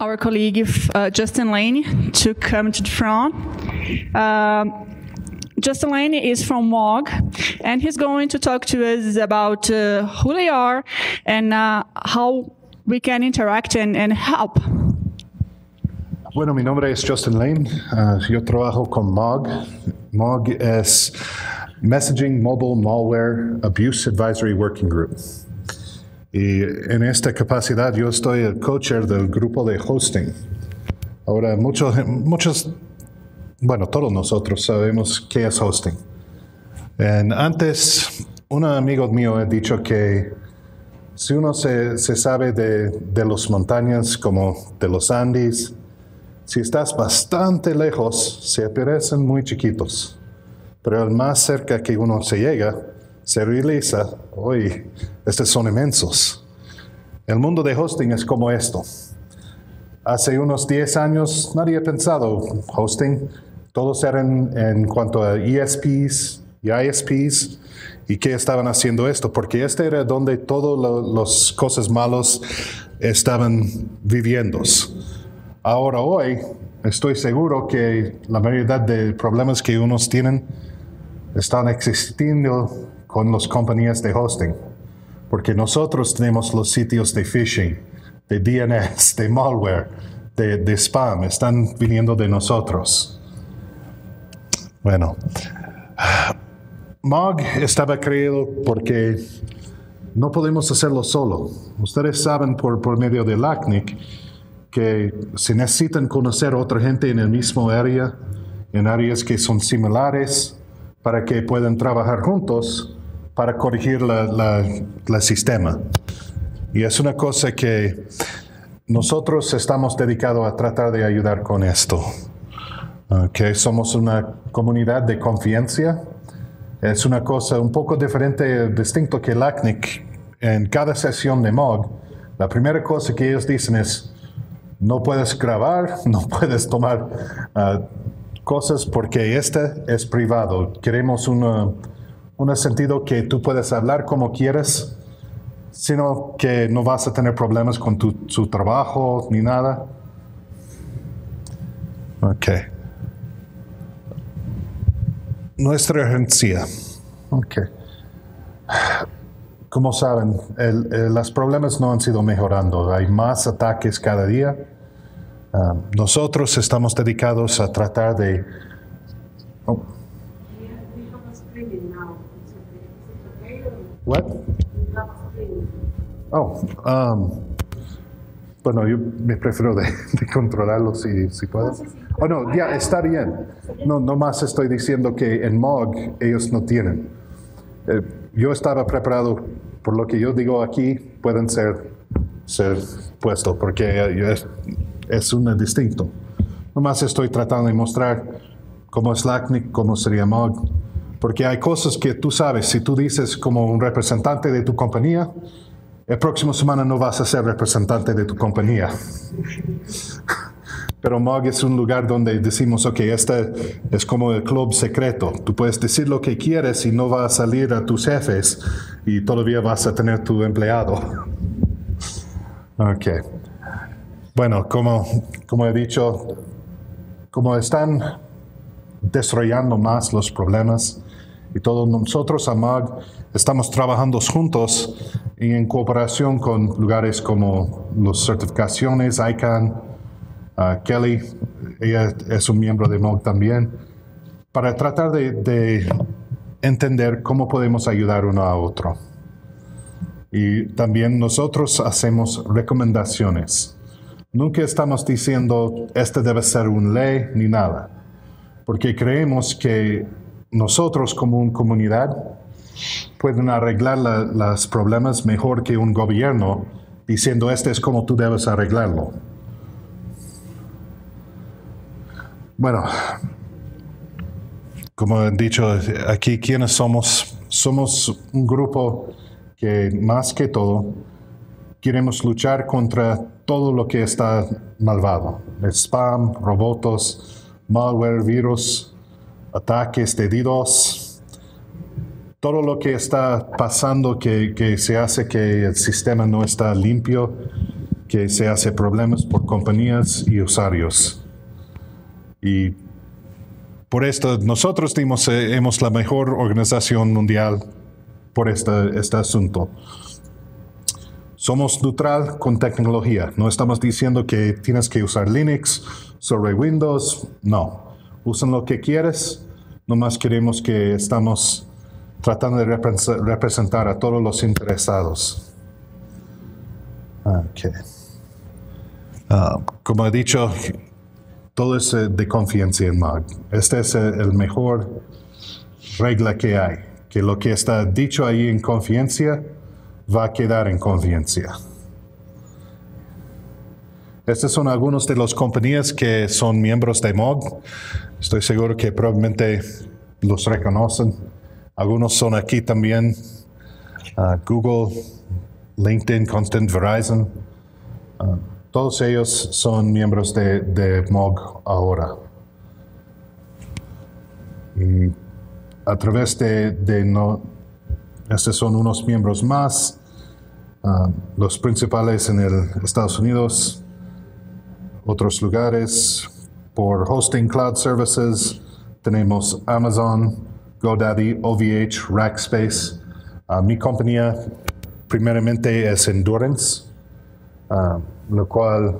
our colleague Justin Lane to come to the front. Justin Lane is from MOG, and he's going to talk to us about who they are and how we can interact and help. Bueno, mi nombre es Justin Lane. Yo trabajo con MOG. MOG es Messaging Mobile Malware Abuse Advisory Working Group. Y en esta capacidad yo estoy el co-chair del grupo de hosting. Ahora, bueno, todos nosotros sabemos qué es hosting. Antes, un amigo mío ha dicho que si uno se sabe de las montañas como de los Andes, si estás bastante lejos, se parecen muy chiquitos. Pero el más cerca que uno se llega, se realiza, oye, estos son inmensos. El mundo de hosting es como esto. Hace unos 10 años nadie ha pensado hosting. Todos eran en cuanto a ESPs y ISPs y que estaban haciendo esto, porque este era donde todas las cosas malas estaban viviendo. Ahora, hoy, estoy seguro que la mayoría de problemas que unos tienen están existiendo con las compañías de hosting, porque nosotros tenemos los sitios de phishing, de DNS, de malware, de spam, están viniendo de nosotros. Bueno, MOG estaba creado porque no podemos hacerlo solo. Ustedes saben por medio de LACNIC que se necesitan conocer a otra gente en el mismo área, en áreas que son similares, para que puedan trabajar juntos para corregir el sistema. Y es una cosa que nosotros estamos dedicados a tratar de ayudar con esto. Okay, somos una comunidad de confianza. Es una cosa un poco diferente, distinto que LACNIC. En cada sesión de MOG, la primera cosa que ellos dicen es no puedes grabar, no puedes tomar cosas porque este es privado. Queremos un sentido que tú puedes hablar como quieres, sino que no vas a tener problemas con su trabajo ni nada. Ok. Nuestra agencia. Ok. Como saben, los problemas no han sido mejorando. Hay más ataques cada día. Nosotros estamos dedicados a tratar de... Oh. What? Oh, bueno, yo me prefiero de controlarlo si puedo. Oh, no, ya está bien. No, nomás estoy diciendo que en MOG ellos no tienen. Yo estaba preparado por lo que yo digo aquí, pueden ser puestos porque es un distinto. Nomás estoy tratando de mostrar cómo es LACNIC, cómo sería MOG. Porque hay cosas que tú sabes, si tú dices como un representante de tu compañía, el próximo semana no vas a ser representante de tu compañía. Pero MOG es un lugar donde decimos, ok, este es como el club secreto. Tú puedes decir lo que quieres y no va a salir a tus jefes y todavía vas a tener tu empleado. Ok. Bueno, como he dicho, como están desarrollando más los problemas y todos nosotros a MOG estamos trabajando juntos y en cooperación con lugares como las certificaciones, ICANN, Kelly, ella es un miembro de MOG también, para tratar de entender cómo podemos ayudar uno a otro. Y también nosotros hacemos recomendaciones. Nunca estamos diciendo, este debe ser una ley ni nada. Porque creemos que nosotros como una comunidad pueden arreglar los problemas mejor que un gobierno diciendo este es como tú debes arreglarlo. Bueno, como he dicho aquí, ¿quiénes somos? Somos un grupo que más que todo queremos luchar contra todo lo que está malvado. Spam, robots, malware, virus, ataques de DDoS, todo lo que está pasando que se hace que el sistema no está limpio que se hace problemas por compañías y usuarios. Y por esto nosotros hemos la mejor organización mundial por este asunto. Somos neutral con tecnología. No estamos diciendo que tienes que usar Linux sobre Windows. No. Usen lo que quieres. Nomás queremos que estamos tratando de representar a todos los interesados. Okay. Como he dicho, todo es de confianza en MOG. Esta es el mejor regla que hay. Que lo que está dicho ahí en confianza va a quedar en confianza. Estos son algunos de las compañías que son miembros de MOG. Estoy seguro que probablemente los reconocen. Algunos son aquí también. Google, LinkedIn, Constant, Verizon. Todos ellos son miembros de MOG ahora. Y a través estos son unos miembros más, los principales en Estados Unidos, otros lugares. Por hosting cloud services tenemos Amazon, GoDaddy, OVH, Rackspace. Mi compañía primeramente es Endurance, lo cual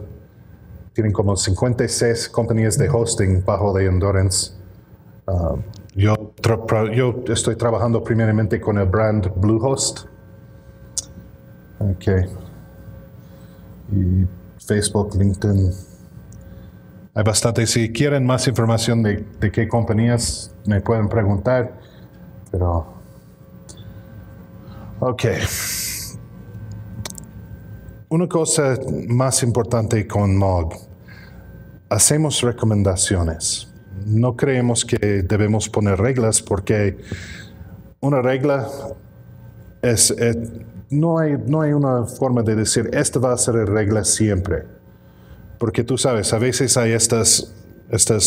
tienen como 56 compañías de hosting bajo de Endurance. Yo estoy trabajando primeramente con el brand Bluehost. Okay. Y Facebook, LinkedIn. Hay bastante. Si quieren más información de qué compañías, me pueden preguntar. Pero, ok. Una cosa más importante con MOG, hacemos recomendaciones. No creemos que debemos poner reglas porque una regla no hay una forma de decir, esta va a ser la regla siempre. Porque tú sabes, a veces hay estas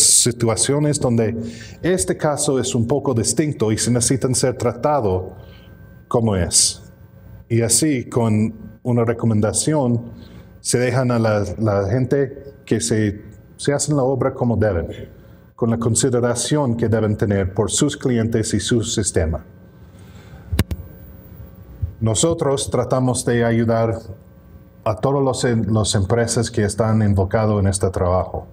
situaciones donde este caso es un poco distinto y se necesitan ser tratado como es. Y así con una recomendación, se dejan a la gente que se hacen la obra como deben, con la consideración que deben tener por sus clientes y su sistema. Nosotros tratamos de ayudar a todas las empresas que están involucradas en este trabajo.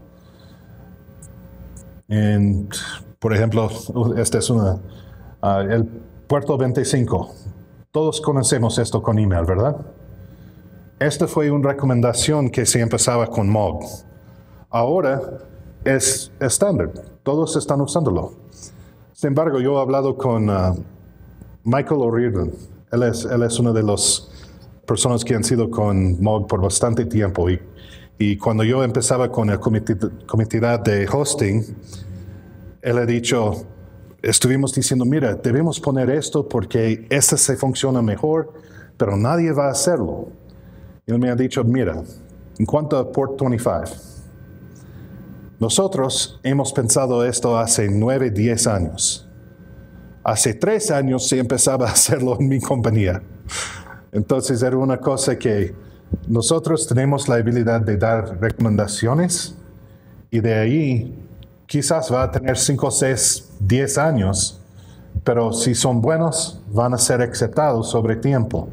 Por ejemplo, esta es el Puerto 25. Todos conocemos esto con email, ¿verdad? Esta fue una recomendación que se empezaba con MOG. Ahora es estándar. Todos están usándolo. Sin embargo, yo he hablado con Michael O'Riordan. Él es una de las personas que han sido con MOG por bastante tiempo. Y cuando yo empezaba con el comité de hosting, él ha dicho, estuvimos diciendo, mira, debemos poner esto porque esto se funciona mejor, pero nadie va a hacerlo. Él me ha dicho, mira, en cuanto a Port 25, nosotros hemos pensado esto hace 9, 10 años. Hace 3 años se empezaba a hacerlo en mi compañía. Entonces era una cosa que nosotros tenemos la habilidad de dar recomendaciones y de ahí quizás va a tener 5, 6, 10 años, pero si son buenos van a ser aceptados sobre tiempo.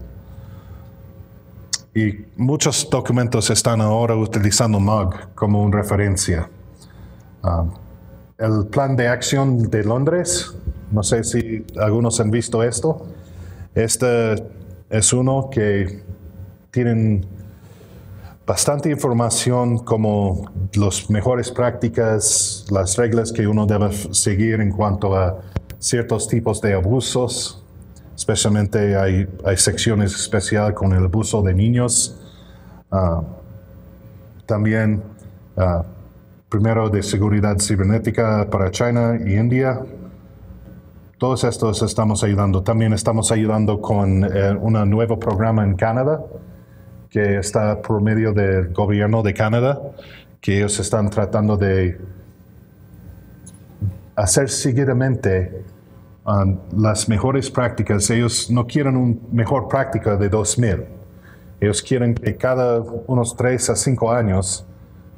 Y muchos documentos están ahora utilizando MOG como una referencia. El plan de acción de Londres, no sé si algunos han visto esto. Este es uno que tienen bastante información como las mejores prácticas, las reglas que uno debe seguir en cuanto a ciertos tipos de abusos. Especialmente hay secciones especiales con el abuso de niños. También, primero de seguridad cibernética para China y India. Todos estos estamos ayudando. También estamos ayudando con un nuevo programa en Canadá que está por medio del gobierno de Canadá, que ellos están tratando de hacer seguidamente las mejores prácticas. Ellos no quieren una mejor práctica de 2000. Ellos quieren que cada unos 3 a 5 años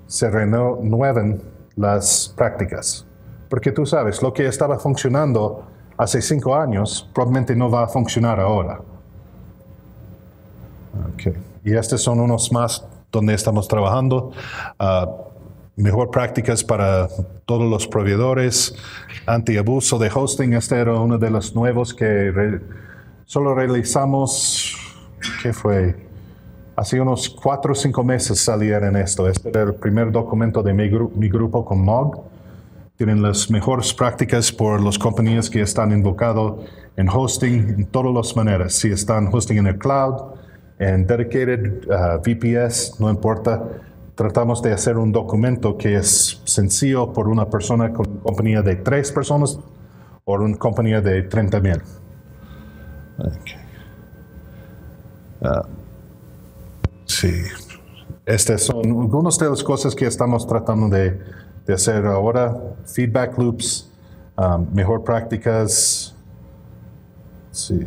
se renueven las prácticas. Porque tú sabes, lo que estaba funcionando hace 5 años probablemente no va a funcionar ahora. Okay. Y estos son unos más donde estamos trabajando. Mejor prácticas para todos los proveedores, antiabuso de hosting. Este era uno de los nuevos que solo realizamos, ¿qué fue? Hace unos 4 o 5 meses salieron esto. Este era el primer documento de mi grupo con MOG. Tienen las mejores prácticas por las compañías que están invocadas en hosting en todas las maneras. Si están hosting en el cloud, en dedicated, VPS, no importa. Tratamos de hacer un documento que es sencillo por una persona, con una compañía de 3 personas o una compañía de 30,000. Okay. Sí. Estas son algunas de las cosas que estamos tratando de hacer ahora. Feedback loops, mejor prácticas. Sí.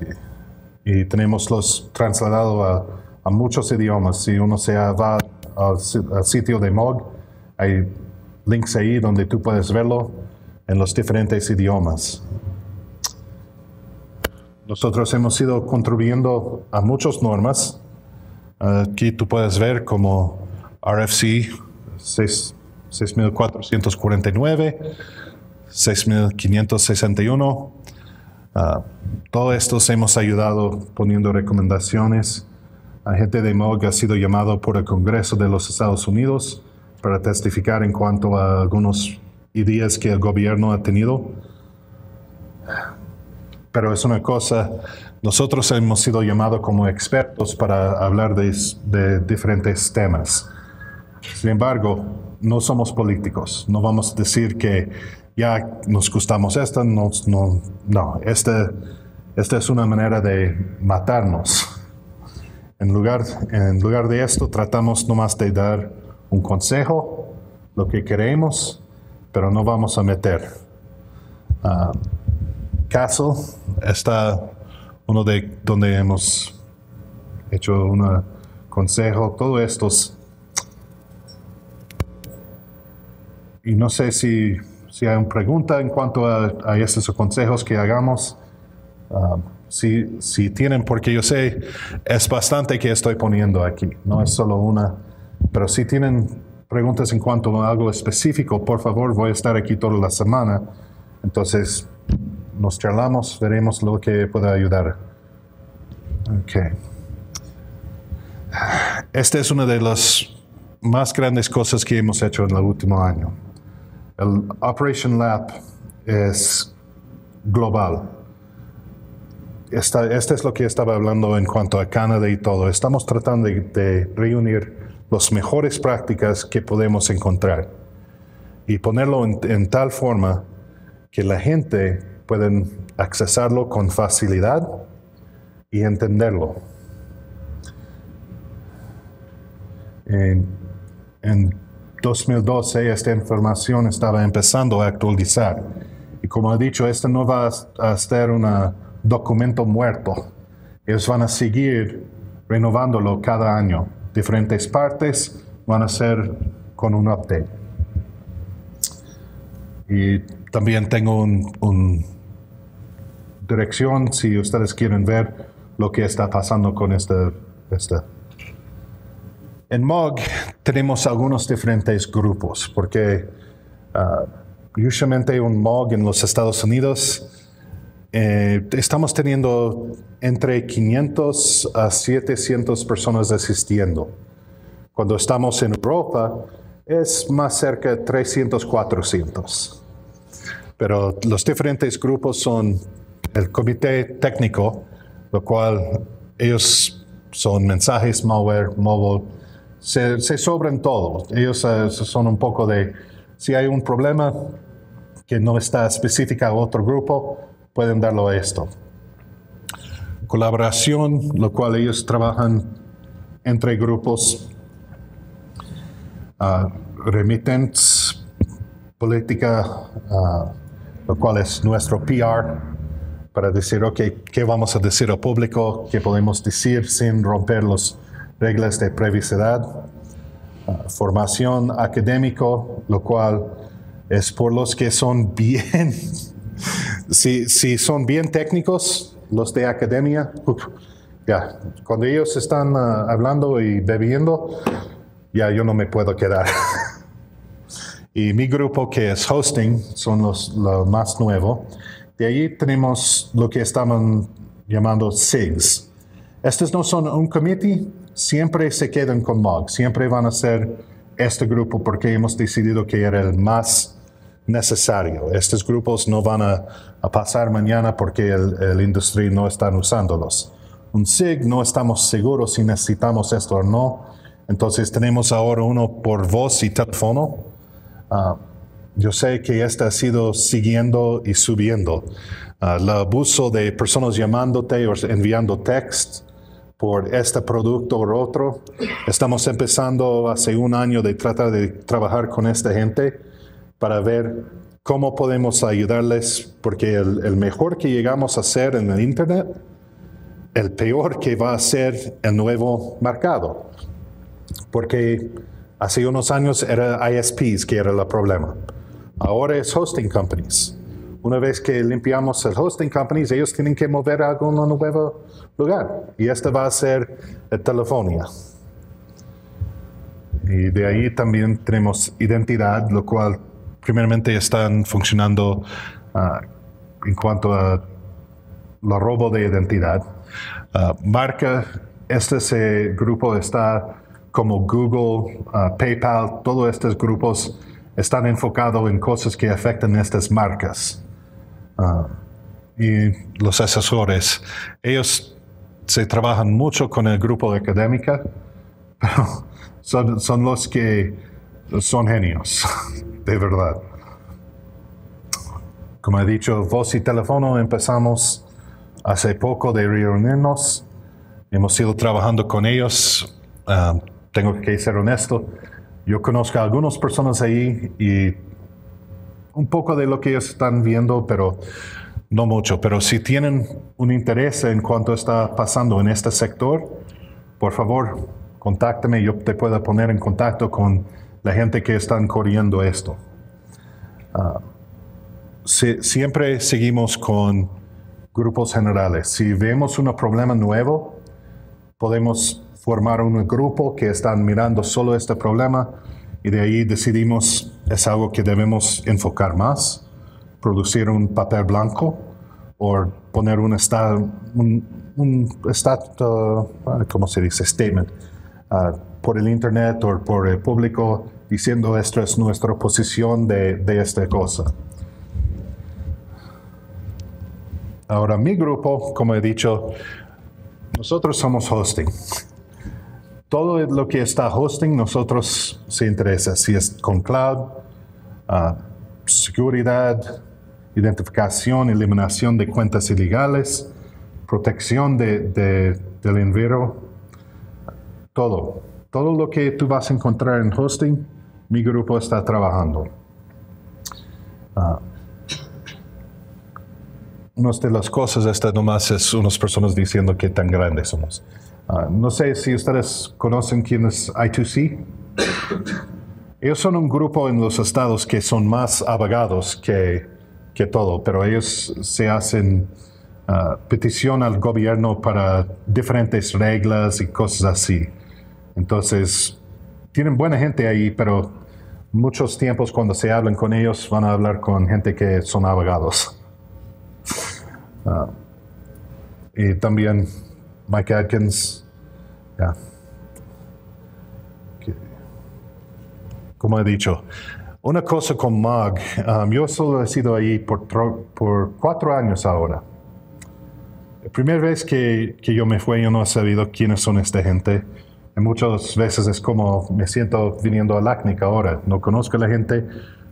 Y tenemos los trasladados a muchos idiomas. Si uno se va al sitio de MOG, hay links ahí donde tú puedes verlo en los diferentes idiomas. Nosotros hemos ido contribuyendo a muchas normas. Aquí tú puedes ver como RFC 6449, 6561. Todo esto hemos ayudado poniendo recomendaciones. La gente de MOG ha sido llamado por el Congreso de los Estados Unidos para testificar en cuanto a algunas ideas que el gobierno ha tenido. Pero es una cosa, nosotros hemos sido llamados como expertos para hablar de diferentes temas. Sin embargo, no somos políticos. No vamos a decir que ya nos gustamos esta, no. Esta es una manera de matarnos. En lugar de esto, tratamos nomás de dar un consejo, lo que queremos, pero no vamos a meter. Castle está uno de donde hemos hecho un consejo. Todo esto. Y no sé si hay una pregunta en cuanto a estos consejos que hagamos. Si tienen, porque yo sé, es bastante que estoy poniendo aquí, no es solo una. Pero si tienen preguntas en cuanto a algo específico, por favor, voy a estar aquí toda la semana. Entonces, nos charlamos, veremos lo que pueda ayudar. Ok. Esta es una de las más grandes cosas que hemos hecho en el último año. El Operation Lab es global. Este es lo que estaba hablando en cuanto a Canadá y todo. Estamos tratando de reunir las mejores prácticas que podemos encontrar y ponerlo en tal forma que la gente pueda accesarlo con facilidad y entenderlo. En 2012 esta información estaba empezando a actualizar. Y como he dicho, esto no va a ser una documento muerto. Ellos van a seguir renovándolo cada año. Diferentes partes van a ser con un update. Y también tengo una dirección si ustedes quieren ver lo que está pasando con esta. En MOG tenemos algunos diferentes grupos porque usualmente un MOG en los Estados Unidos estamos teniendo entre 500 a 700 personas asistiendo. Cuando estamos en Europa, es más cerca de 300, 400. Pero los diferentes grupos son el comité técnico, lo cual ellos son mensajes, malware, mobile, se sobran todo. Ellos son un poco de, si hay un problema que no está específica a otro grupo, pueden darlo a esto. Colaboración, lo cual ellos trabajan entre grupos. Remittance, política, lo cual es nuestro PR, para decir, ok, ¿qué vamos a decir al público? ¿Qué podemos decir sin romper los reglas de privacidad, formación académico, lo cual es por los que son bien, si son bien técnicos, los de academia, ya, cuando ellos están hablando y bebiendo, ya yo no me puedo quedar. Y mi grupo que es hosting, son los más nuevos. De allí tenemos lo que estaban llamando SIGs. Estos no son un committee, siempre se quedan con MOG, siempre van a ser este grupo porque hemos decidido que era el más necesario. Estos grupos no van a pasar mañana porque el industria no están usándolos. Un SIG no estamos seguros si necesitamos esto o no, entonces tenemos ahora uno por voz y teléfono. Yo sé que esta ha sido siguiendo y subiendo. El abuso de personas llamándote o enviando text por este producto o otro. Estamos empezando hace un año de tratar de trabajar con esta gente para ver cómo podemos ayudarles, porque el mejor que llegamos a hacer en el Internet, el peor que va a ser el nuevo mercado. Porque hace unos años era ISPs que era el problema. Ahora es hosting companies. Una vez que limpiamos el hosting companies, ellos tienen que mover a algún nuevo lugar. Y este va a ser telefonía. Y de ahí también tenemos identidad, lo cual primeramente están funcionando en cuanto a lo robo de identidad. Marca, este grupo está como Google, PayPal, todos estos grupos están enfocados en cosas que afectan a estas marcas. Y los asesores, ellos se trabajan mucho con el grupo de académica, pero son los que son genios, de verdad. Como he dicho, voz y teléfono empezamos hace poco de reunirnos. Hemos ido trabajando con ellos. Tengo que ser honesto, yo conozco a algunas personas ahí y un poco de lo que ellos están viendo, pero no mucho. Pero si tienen un interés en cuanto está pasando en este sector, por favor, contáctame, yo te puedo poner en contacto con la gente que están corriendo esto. Siempre seguimos con grupos generales. Si vemos un problema nuevo, podemos formar un grupo que están mirando solo este problema y de ahí decidimos es algo que debemos enfocar más, producir un papel blanco o poner un statement por el internet o por el público diciendo esto es nuestra posición de esta cosa. Ahora mi grupo, como he dicho, nosotros somos hosting. Todo lo que está hosting, nosotros se interesa. Si es con cloud, seguridad, identificación, eliminación de cuentas ilegales, protección del enviro, todo. Todo lo que tú vas a encontrar en hosting, mi grupo está trabajando. Una de las cosas, esta nomás es unas personas diciendo que tan grandes somos. No sé si ustedes conocen quién es I2C. Ellos son un grupo en los estados que son más abogados que todo, pero ellos se hacen petición al gobierno para diferentes reglas y cosas así. Entonces, tienen buena gente ahí, pero muchos tiempos cuando se hablan con ellos van a hablar con gente que son abogados. Y también Mike Adkins, yeah. Okay. Como he dicho, una cosa con MOG, yo solo he sido ahí por 4 años ahora. La primera vez que yo me fui, yo no he sabido quiénes son esta gente. Y muchas veces es como me siento viniendo a LACNIC ahora, no conozco a la gente,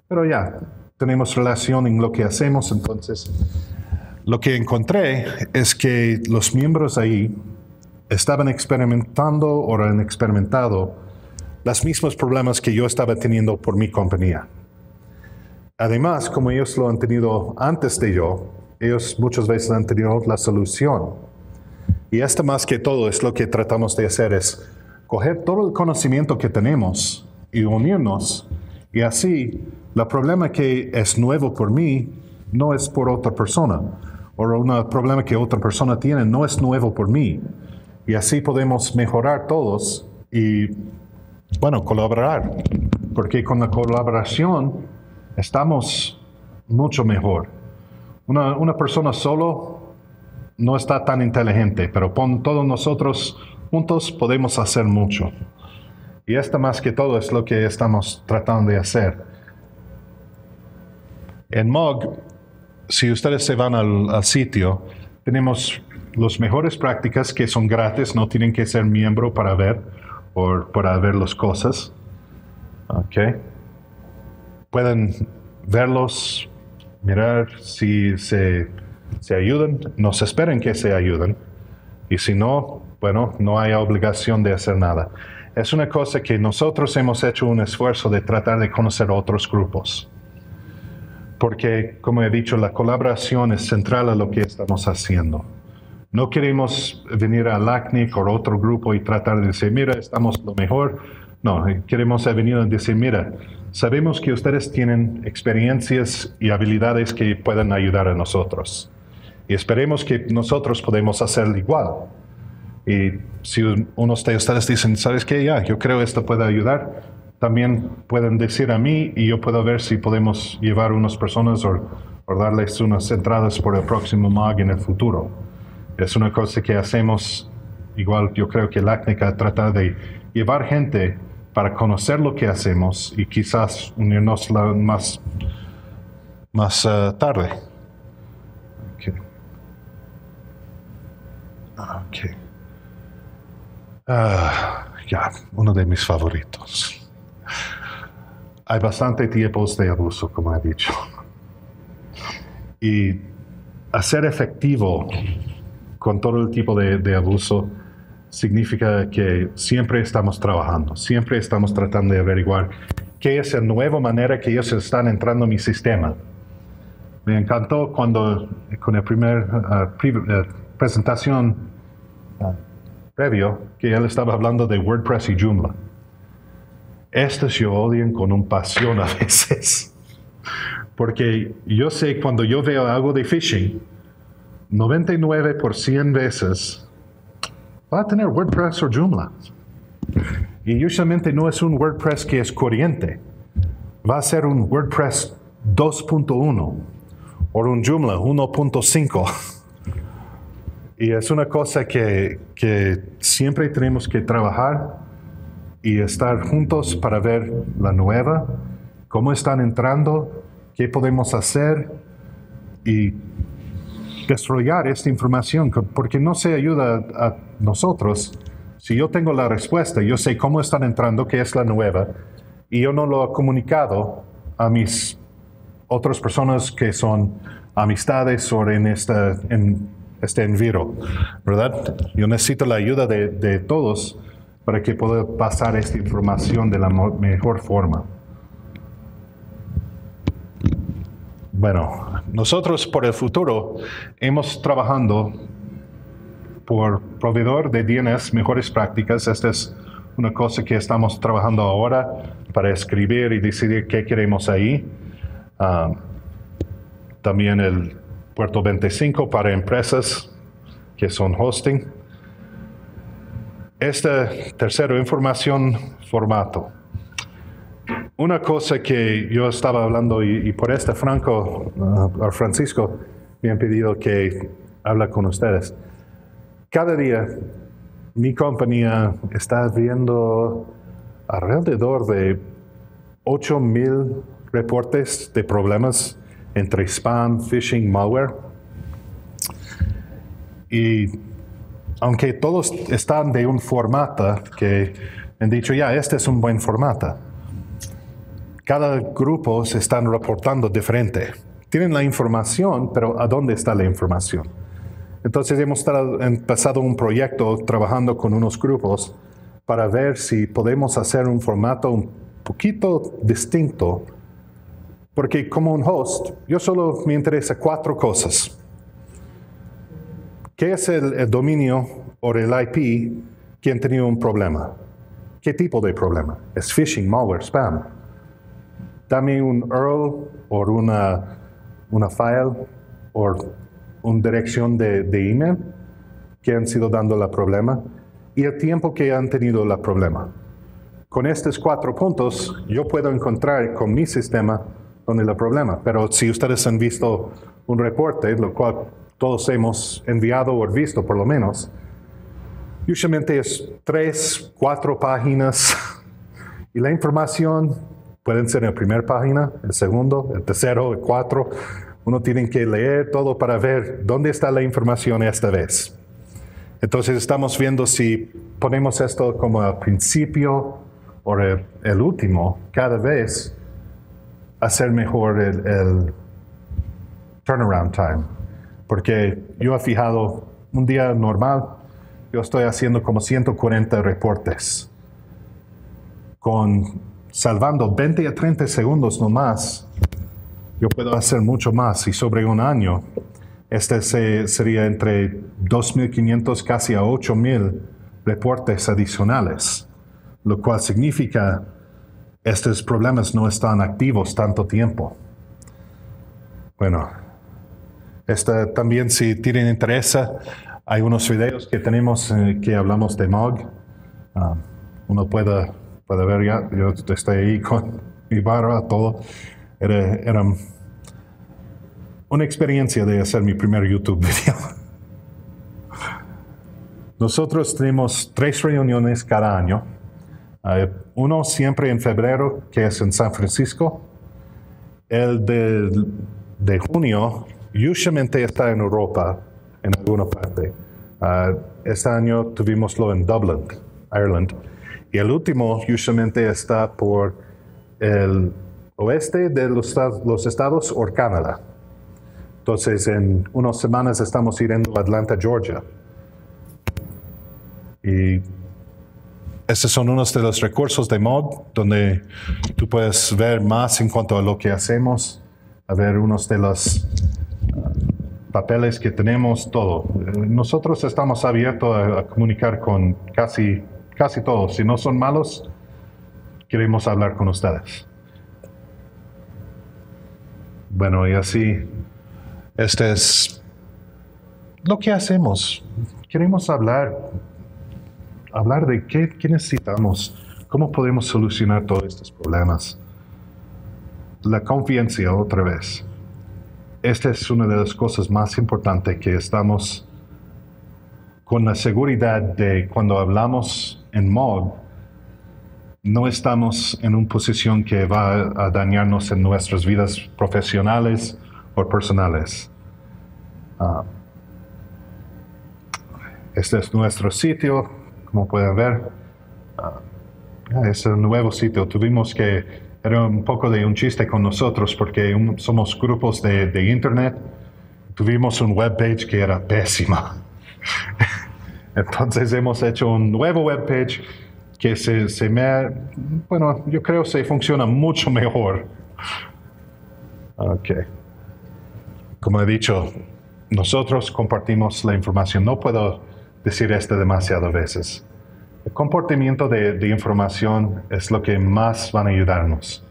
pero ya, tenemos relación en lo que hacemos, entonces. Lo que encontré es que los miembros ahí estaban experimentando o han experimentado los mismos problemas que yo estaba teniendo por mi compañía. Además, como ellos lo han tenido antes de yo, ellos muchas veces han tenido la solución. Y esto más que todo es lo que tratamos de hacer es coger todo el conocimiento que tenemos y unirnos. Y así, el problema que es nuevo por mí no es por otra persona. O un problema que otra persona tiene no es nuevo por mí. Y así podemos mejorar todos y, bueno, colaborar. Porque con la colaboración estamos mucho mejor. Una persona solo no está tan inteligente, pero con todos nosotros juntos podemos hacer mucho. Y esto más que todo es lo que estamos tratando de hacer. En MOG, si ustedes se van al sitio, tenemos las mejores prácticas que son gratis, no tienen que ser miembro para ver o para ver las cosas. Okay. Pueden verlos, mirar si se ayudan, nos esperen que se ayuden. Y si no, bueno, no hay obligación de hacer nada. Es una cosa que nosotros hemos hecho un esfuerzo de tratar de conocer otros grupos. Porque, como he dicho, la colaboración es central a lo que estamos haciendo. No queremos venir a LACNIC o otro grupo y tratar de decir, mira, estamos lo mejor. No, queremos venir a decir, mira, sabemos que ustedes tienen experiencias y habilidades que pueden ayudar a nosotros. Y esperemos que nosotros podemos hacerlo igual. Y si uno de ustedes dicen, ¿sabes qué? Ya, yo creo esto puede ayudar. También pueden decir a mí y yo puedo ver si podemos llevar unas personas o darles unas entradas por el próximo MOG en el futuro. Es una cosa que hacemos, igual yo creo que LACNIC trata de llevar gente para conocer lo que hacemos y quizás unirnos más tarde. Okay. Okay. Ya, uno de mis favoritos. Hay bastantes tipos de abuso, como he dicho. Y hacer efectivo con todo el tipo de abuso significa que siempre estamos trabajando, siempre estamos tratando de averiguar qué es la nueva manera que ellos están entrando en mi sistema. Me encantó cuando, con la primera presentación previo, que él estaba hablando de WordPress y Joomla. Estos yo odian con una pasión a veces. Porque yo sé cuando yo veo algo de phishing, 99% veces va a tener WordPress o Joomla. Y usualmente no es un WordPress que es corriente. Va a ser un WordPress 2.1 o un Joomla 1.5. Y es una cosa que siempre tenemos que trabajar y estar juntos para ver la nueva, cómo están entrando, qué podemos hacer y desarrollar esta información, porque no se ayuda a nosotros. Si yo tengo la respuesta, yo sé cómo están entrando, qué es la nueva, y yo no lo he comunicado a mis otras personas que son amistades o en este enviro, ¿verdad? Yo necesito la ayuda de todos para que pueda pasar esta información de la mejor forma. Bueno, nosotros por el futuro hemos trabajando por proveedor de DNS, mejores prácticas. Esta es una cosa que estamos trabajando ahora para escribir y decidir qué queremos ahí. También el puerto 25 para empresas que son hosting. Esta tercera información formato. Una cosa que yo estaba hablando y por este Francisco me han pedido que hable con ustedes. Cada día mi compañía está viendo alrededor de 8,000 reportes de problemas entre spam, phishing, malware. Y aunque todos están de un formato que han dicho, ya, este es un buen formato. Cada grupo se está reportando diferente. Tienen la información, pero ¿a dónde está la información? Entonces hemos empezado un proyecto trabajando con unos grupos para ver si podemos hacer un formato un poquito distinto. Porque como un host, yo solo me interesa 4 cosas. ¿Qué es el dominio o el IP que han tenido un problema? ¿Qué tipo de problema? ¿Es phishing, malware, spam? Dame un URL o una file o una dirección de email que han sido dando el problema y el tiempo que han tenido el problema. Con estos 4 puntos, yo puedo encontrar con mi sistema donde el problema. Pero si ustedes han visto un reporte, lo cual todos hemos enviado o visto por lo menos, usualmente es 3, 4 páginas y la información pueden ser en la primera página, el segundo, el tercero, el 4. Uno tiene que leer todo para ver dónde está la información esta vez. Entonces estamos viendo si ponemos esto como al principio o el último, cada vez hacer mejor el turnaround time. Porque yo he fijado un día normal, yo estoy haciendo como 140 reportes. Salvando 20 a 30 segundos nomás, yo puedo hacer mucho más. Y sobre un año, este sería entre 2.500 casi a 8.000 reportes adicionales, lo cual significa estos problemas no están activos tanto tiempo. Bueno, también si tienen interés, hay unos videos que tenemos que hablamos de MOG. Uno puede ver ya, yo estoy ahí con mi barba, todo. Era una experiencia de hacer mi primer YouTube video. Nosotros tenemos 3 reuniones cada año. Uno siempre en febrero, que es en San Francisco. El de junio, usualmente está en Europa, en alguna parte. Este año tuvimoslo en Dublín, Ireland. Y el último, usualmente está por el oeste de los estados o Canadá. Entonces, en unas semanas estamos yendo a Atlanta, Georgia. Y estos son unos de los recursos de MOG, donde tú puedes ver más en cuanto a lo que hacemos, a ver unos de los papeles que tenemos, todo. Nosotros estamos abiertos a comunicar con casi todos. Si no son malos, queremos hablar con ustedes. Bueno, y así, este es lo que hacemos. Queremos hablar de qué necesitamos, cómo podemos solucionar todos estos problemas. La confianza, otra vez. Esta es una de las cosas más importantes que estamos con la seguridad de cuando hablamos en MOG, no estamos en una posición que va a dañarnos en nuestras vidas profesionales o personales. Este es nuestro sitio, como pueden ver. Es el nuevo sitio. Tuvimos que, era un poco de un chiste con nosotros porque somos grupos de internet. Tuvimos una webpage que era pésima. Entonces hemos hecho un nuevo webpage que bueno, yo creo que funciona mucho mejor. Ok. Como he dicho, nosotros compartimos la información. No puedo decir esto demasiadas veces. El comportamiento de información es lo que más van a ayudarnos.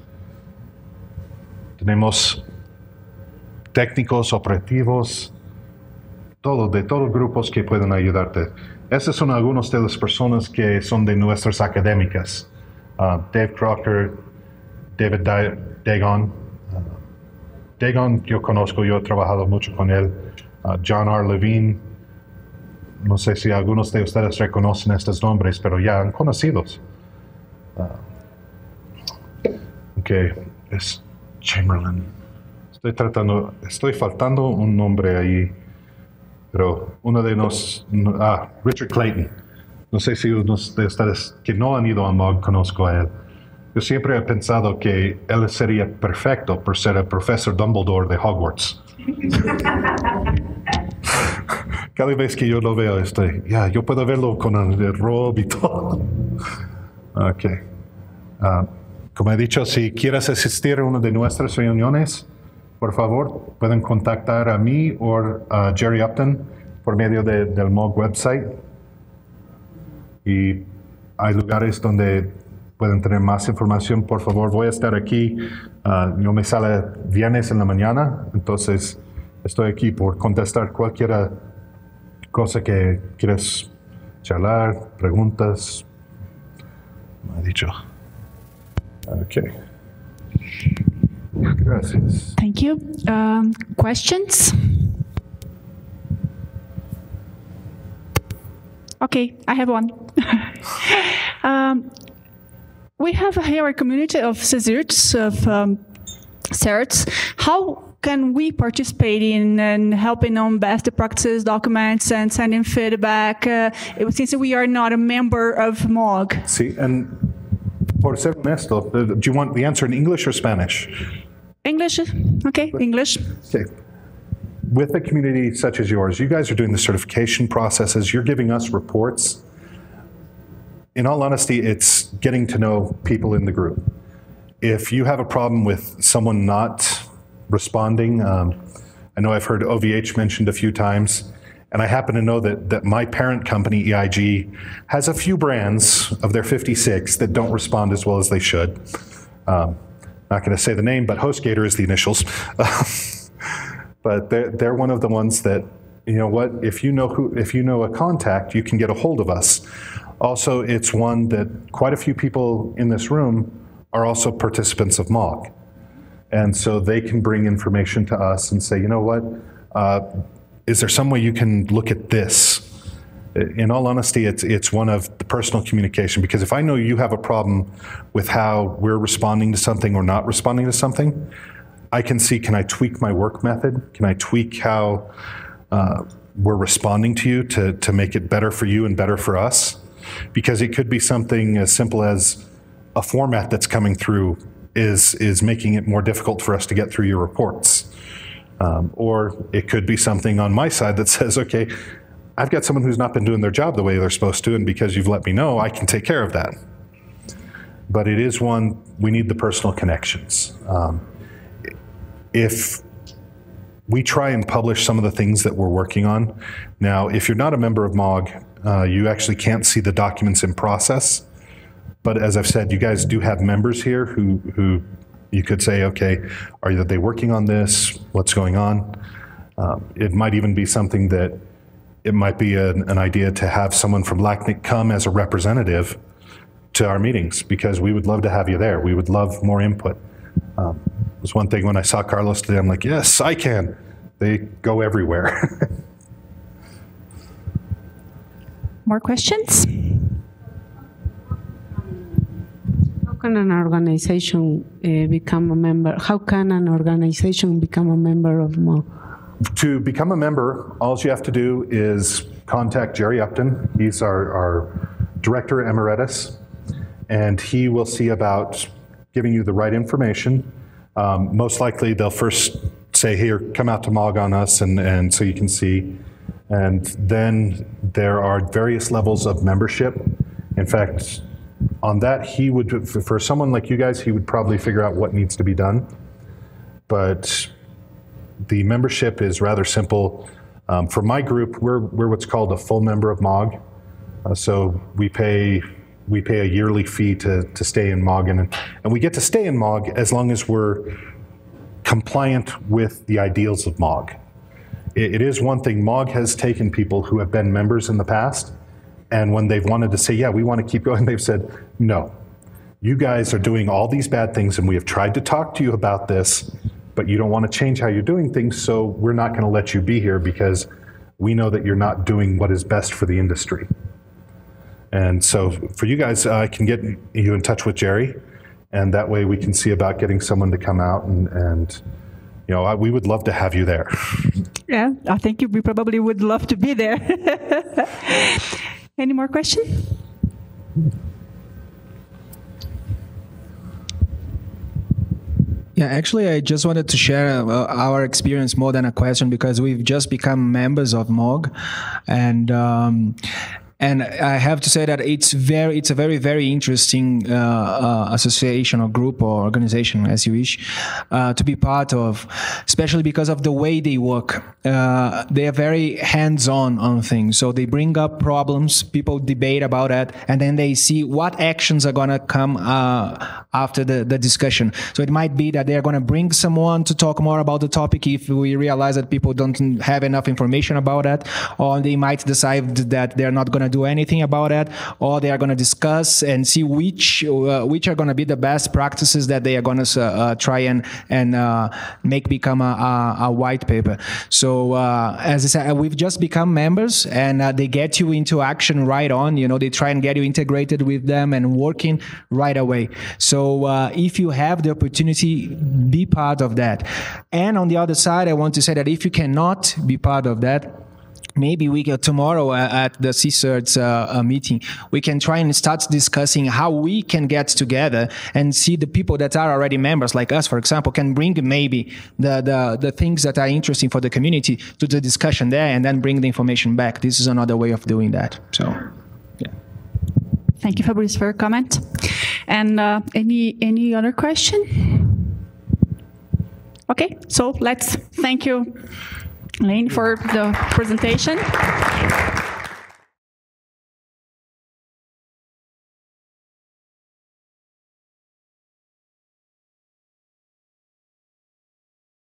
Tenemos técnicos, operativos, de todos los grupos que pueden ayudarte. Esas son algunas de las personas que son de nuestras académicas. Dave Crocker, David Dagon. Dagon yo conozco, yo he trabajado mucho con él. John R. Levine. No sé si algunos de ustedes reconocen estos nombres, pero ya han conocidos. Ok, es Chamberlain. Estoy faltando un nombre ahí. Pero uno de los, Richard Clayton, no sé si unos de ustedes que no han ido a MOG conozco a él. Yo siempre he pensado que él sería perfecto por ser el profesor Dumbledore de Hogwarts. Cada vez que yo lo veo, yo puedo verlo con el robe y todo. Ok. Como he dicho, si quieres asistir a una de nuestras reuniones, por favor, pueden contactar a mí o a Jerry Upton por medio del MOG website. Y hay lugares donde pueden tener más información, por favor, voy a estar aquí. Yo me sale viernes en la mañana, entonces estoy aquí por contestar cualquier cosa que quieras charlar, preguntas. Me ha dicho. Ok. Gracias. Thank you. Questions? Okay, I have one. We have here a community of CESIRTs, of CERTs. How can we participate in and helping on best practices documents and sending feedback since we are not a member of MOG? See, and por ser honesto, do you want the answer in English or Spanish? English, okay, English. Okay. With a community such as yours, you guys are doing the certification processes, you're giving us reports. In all honesty, it's getting to know people in the group. If you have a problem with someone not responding, I know I've heard OVH mentioned a few times, and I happen to know that my parent company, EIG, has a few brands of their 56 that don't respond as well as they should. Not gonna say the name, but HostGator is the initials. But they're one of the ones that, you know what, if you know a contact, you can get a hold of us. Also, it's one that quite a few people in this room are also participants of MOG. And so they can bring information to us and say, you know what, is there some way you can look at this? In all honesty, it's one of the personal communication, because if I know you have a problem with how we're responding to something or not responding to something, I can see, can I tweak my work method? Can I tweak how we're responding to you to make it better for you and better for us? Because it could be something as simple as a format that's coming through is making it more difficult for us to get through your reports. Or it could be something on my side that says, okay, I've got someone who's not been doing their job the way they're supposed to, and because you've let me know, I can take care of that. But it is one, we need the personal connections. If we try and publish some of the things that we're working on. Now, if you're not a member of MOG, you actually can't see the documents in process. But as I've said, you guys do have members here who you could say, okay, are they working on this? What's going on? It might even be something that, it might be an idea to have someone from LACNIC come as a representative to our meetings, because we would love to have you there. We would love more input. It was one thing when I saw Carlos today, I'm like, yes, ICANN. They go everywhere. More questions? How can an organization become a member? How can an organization become a member of MOG? To become a member, all you have to do is contact Jerry Upton. He's our director emeritus, and he will see about giving you the right information. Most likely they'll first say, here, come out to MOG on us, and so you can see. And then there are various levels of membership. In fact, on that, he would, for someone like you guys, he would probably figure out what needs to be done. But the membership is rather simple. For my group, we're what's called a full member of MOG. So we pay a yearly fee to stay in MOG, and we get to stay in MOG as long as we're compliant with the ideals of MOG. It is one thing, MOG has taken people who have been members in the past, and when they've wanted to say, yeah, we want to keep going, they've said, no, you guys are doing all these bad things, and we have tried to talk to you about this, but you don't want to change how you're doing things, so we're not going to let you be here because we know that you're not doing what is best for the industry. And so for you guys, I can get you in touch with Jerry, and that way we can see about getting someone to come out and you know, we would love to have you there. Yeah, I think we probably would love to be there. Any more questions? Yeah, actually, I just wanted to share our experience more than a question, because we've just become members of MOG, and And I have to say that it's a very interesting association or group or organization, as you wish, to be part of, especially because of the way they work. They are very hands-on on things. So they bring up problems, people debate about it, and then they see what actions are going to come after the discussion. So it might be that they are going to bring someone to talk more about the topic if we realize that people don't have enough information about it, or they might decide that they're not going to do anything about it, or they are going to discuss and see which are going to be the best practices that they are going to try and make become a white paper. So as I said, we've just become members, and they get you into action right on. You know, they try and get you integrated with them and working right away. So if you have the opportunity, be part of that. And on the other side, I want to say that if you cannot be part of that, maybe we can, tomorrow at the CESIRTs meeting, we can try and start discussing how we can get together and see the people that are already members, like us, for example, can bring maybe the things that are interesting for the community to the discussion there, and then bring the information back. This is another way of doing that. So, yeah. Thank you, Fabrice, for your comment. And any other question? Okay, so let's thank you, Lane, for the presentation.